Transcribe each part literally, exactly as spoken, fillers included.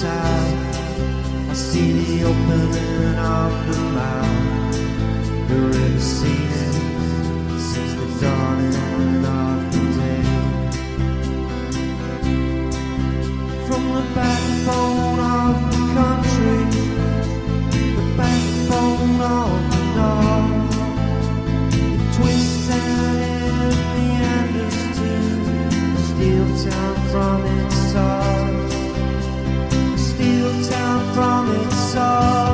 side, I see the opening of the mouth. The river seen it since the dawning of the day. From the backbone of the country, the backbone of the north, it twists out in the Andes too, steal town from its soul. Town from its soul.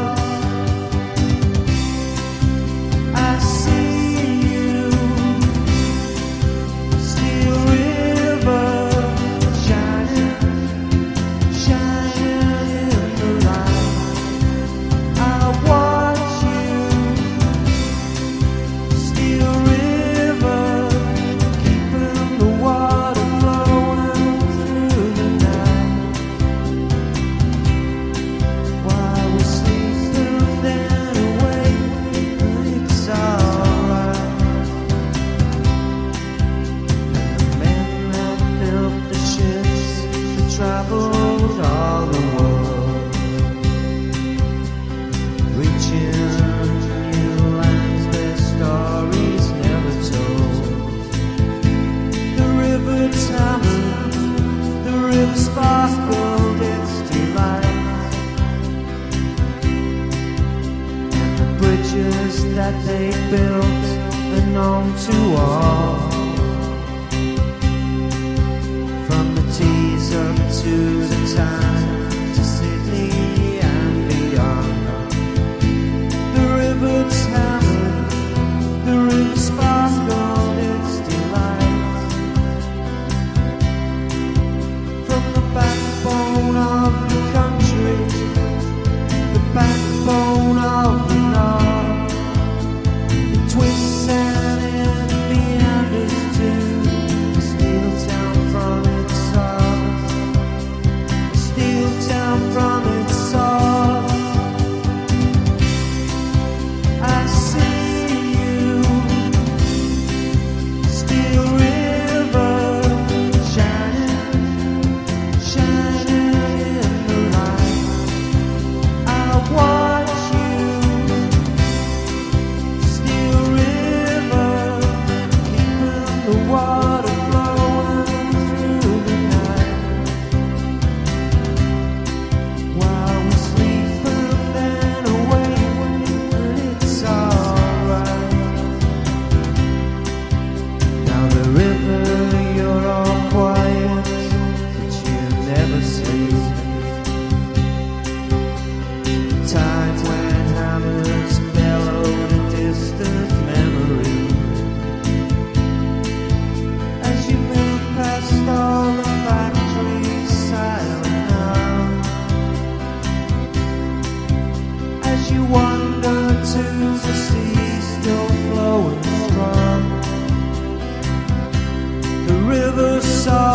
That they built and known to all, from the teas up to the time to Sydney and beyond. The river Thames, the river sparkled its delight. From the backbone of the country, the backbone of the north, twists and in the end is too. A steel town from its soul. A steel town from its soul. I see you, Steel River, shining, shining in the light. I want. So